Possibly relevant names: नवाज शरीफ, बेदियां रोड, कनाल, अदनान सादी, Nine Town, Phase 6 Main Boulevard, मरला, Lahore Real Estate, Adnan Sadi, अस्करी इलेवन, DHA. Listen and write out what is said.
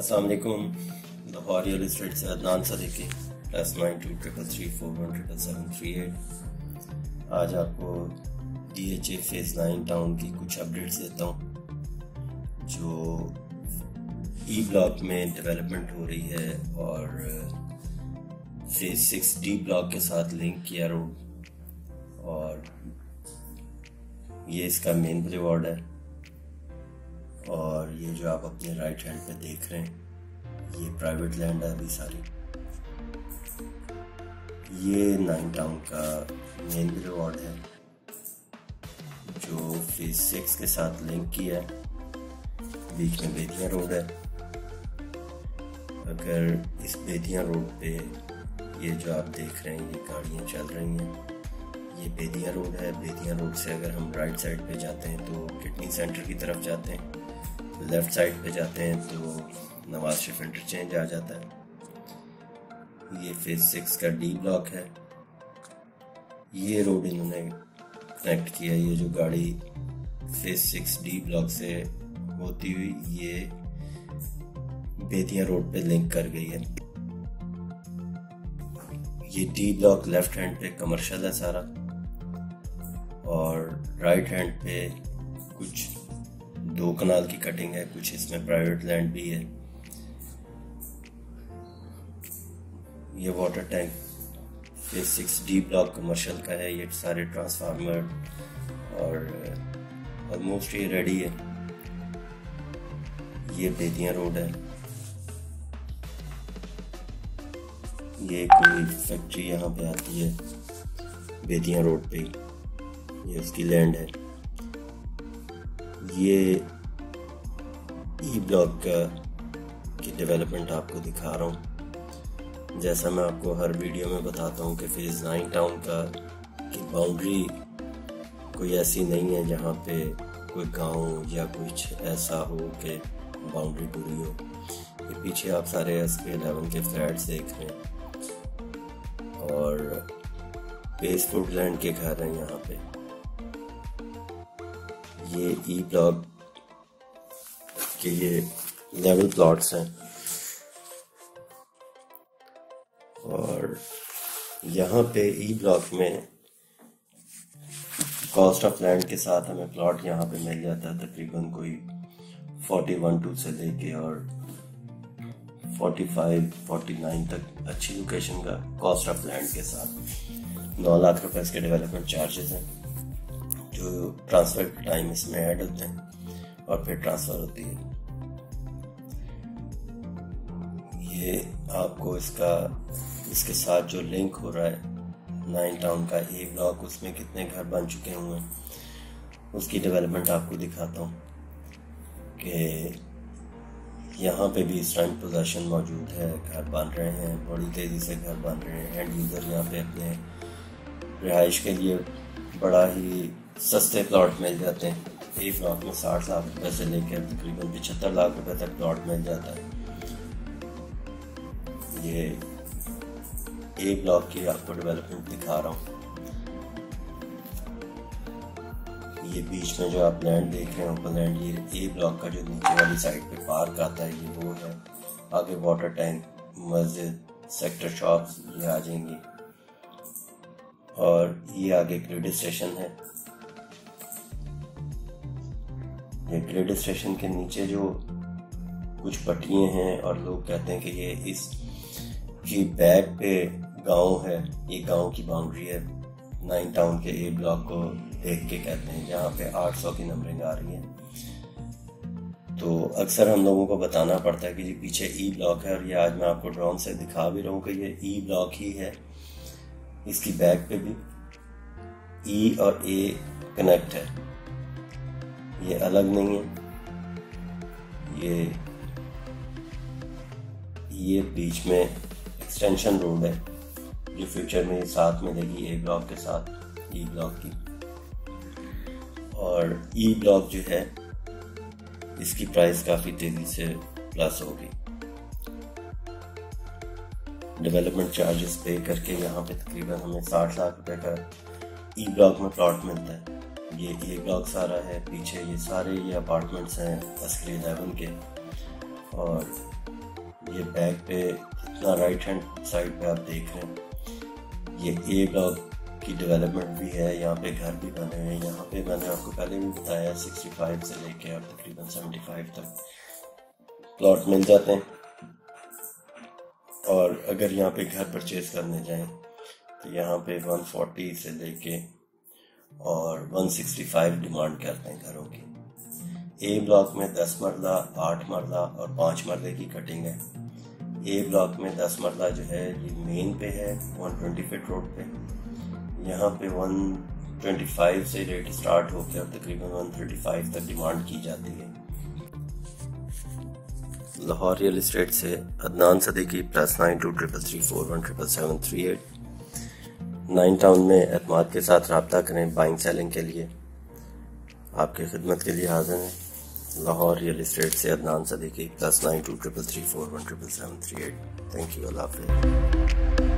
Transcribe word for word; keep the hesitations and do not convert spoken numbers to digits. अस्सलाम वालेकुम, Lahore real estate से अदनान सादी की plus nine two triple three four one triple seven three eight. आज आपको D H A phase nine town की कुछ अपडेट्स देता हूँ जो ई ब्लॉक में डेवलपमेंट हो रही है और फेज़ सिक्स डी ब्लॉक के साथ लिंक किया रोड, और ये इसका मेन ब्लेवार्ड है। और ये जो आप अपने राइट हैंड पे देख रहे हैं ये प्राइवेट लैंड है अभी सारी। ये नाइन टाउन का मेन ब्लेवार्ड है जो फेज सिक्स के साथ लिंक किया है। बीच में बेदियां रोड है। अगर इस बेदियां रोड पे ये जो आप देख रहे हैं ये गाड़ियाँ चल रही हैं, ये बेदियां रोड है। बेदियां रोड से अगर हम राइट साइड पे जाते हैं तो किडनी सेंटर की तरफ जाते हैं, लेफ़्ट साइड पे जाते हैं तो नवाज शरीफ इंटरचेंज आ जाता है। ये फेज़ सिक्स का डी ब्लॉक है। ये रोड इन्होंने कनेक्ट किया। ये जो गाड़ी फेज़ सिक्स डी ब्लॉक से होती हुई ये बेदियां रोड पे लिंक कर गई है। ये डी ब्लॉक लेफ़्ट हैंड पे कमर्शल है सारा, और राइट हैंड पे कुछ दो कनाल की कटिंग है, कुछ इसमें प्राइवेट लैंड भी है। ये water tank phase six D block commercial का है। ये सारे ट्रांसफार्मर और ऑलमोस्ट ये रेडी है। ये बेदियां रोड है। ये कोई फैक्ट्री यहाँ पे आती है बेदियां रोड पे, ये उसकी लैंड है। ये ई ब्लॉक का की डेवलपमेंट आपको दिखा रहा हूँ। जैसा मैं आपको हर वीडियो में बताता हूँ कि फेज़ नाइन टाउन का की बाउंड्री कोई ऐसी नहीं है जहाँ पे कोई गांव या कुछ ऐसा हो कि बाउंड्री पूरी हो। ये पीछे आप सारे एस के इलेवन के फ्लैट्स देख रहे हैं और बेस फूड लैंड के घर हैं यहाँ पे। ये ई ब्लॉक के ये लेवल प्लॉट्स हैं, और यहाँ पे ई ब्लॉक में कॉस्ट ऑफ लैंड के साथ हमें प्लॉट यहाँ पे मिल जाता है तकरीबन कोई फोर्टी वन टू से लेके और फोर्टी फाइव फोर्टी नाइन तक, अच्छी लोकेशन का कॉस्ट ऑफ लैंड के साथ। नौ लाख रुपए इसके डेवलपमेंट चार्जेस हैं जो ट्रांसफर के टाइम इसमें ऐड होते हैं और फिर ट्रांसफर होती है। ये आपको इसका इसके साथ जो लिंक हो रहा है नाइन टाउन का ए ब्लॉक, उसमें कितने घर बन चुके हुए हैं उसकी डेवलपमेंट आपको दिखाता हूँ कि यहाँ पे भी इस टाइम पोजेशन मौजूद है। घर बन रहे हैं, बड़ी तेज़ी से घर बन रहे हैं। एंड यूज़र यहाँ पे अपने रिहाइश के लिए बड़ा ही सस्ते प्लॉट मिल जाते हैं। ए ब्लॉक में साठ लाख रुपए से लेकर तकरीबन पचहत्तर लाख रुपए तक प्लॉट मिल जाता है। ये ए ब्लॉक की आपको डेवलपमेंट दिखा रहा हूँ। ये बीच में जो आप लैंड देख रहे हैं ओपन लैंड, ये ए ब्लॉक का जो नीचे वाली साइड पे पार्क आता है ये वो है। आगे वाटर टैंक, मस्जिद, सेक्टर शॉप्स ये आ जाएंगी, और ये आगे ग्रिड स्टेशन है। ये ग्रिड स्टेशन के नीचे जो कुछ पट्टियाँ हैं और लोग कहते हैं कि ये इस की बैक पे गांव है, ये गांव की बाउंड्री है। नाइन टाउन के ए ब्लॉक को देख के कहते हैं जहाँ पे आठ सौ की नंबरिंग आ रही है। तो अक्सर हम लोगों को बताना पड़ता है कि ये पीछे ई ब्लॉक है, और ये आज मैं आपको ड्रोन से दिखा भी रहा हूँ कि ये ई ब्लॉक ही है। इसकी बैक पे भी ई और ए कनेक्ट है, ये अलग नहीं है। ये ये बीच में एक्सटेंशन रोड है जो फ्यूचर में साथ मिलेगी ए ब्लॉक के साथ ई ब्लॉक की। और ई ब्लॉक जो है इसकी प्राइस काफ़ी तेज़ी से प्लस होगी। डेवलपमेंट चार्जेस पे करके यहाँ पे तकरीबन हमें साठ लाख रुपए का ई ब्लॉक में प्लॉट मिलता है। ये ए ब्लॉक सारा है, पीछे ये सारे ये अपार्टमेंट्स हैं अस्करी इलेवन के, और ये बैक पे इतना राइट हैंड साइड पे आप देख रहे हैं, ये ए ब्लॉक की डेवलपमेंट भी है, यहाँ पे घर भी बने हुए हैं। यहाँ पे मैंने आपको पहले भी बताया पैंसठ से लेके आप तकरीबन पचहत्तर तक प्लॉट मिल जाते हैं। और अगर यहाँ पे घर परचेज करने जाएं तो यहाँ पे एक सौ चालीस से लेके और एक सौ पैंसठ डिमांड करते हैं घरों की। ए ब्लॉक में दस मरला, आठ मरला और पाँच मरले की कटिंग है। ए ब्लॉक में दस मरला जो है ये मेन पे है एक सौ बीस फीट रोड पे। यहाँ पे एक सौ पच्चीस से रेट स्टार्ट होकर तकरीबन एक सौ पैंतीस तक डिमांड की जाती है। लाहौर रियल इस्टेट से अदनान सदी की plus nine two triple three four one triple seven three eight nine town में एतमाद के साथ रब्ता करें। बाइंग सेलिंग के लिए आपकी खिदमत के लिए हाजिर हैं लाहौर रियल इस्टेट से अदनान सदी की plus nine two triple three four one triple seven three eight. Thank you, Allah हाफ़िज़।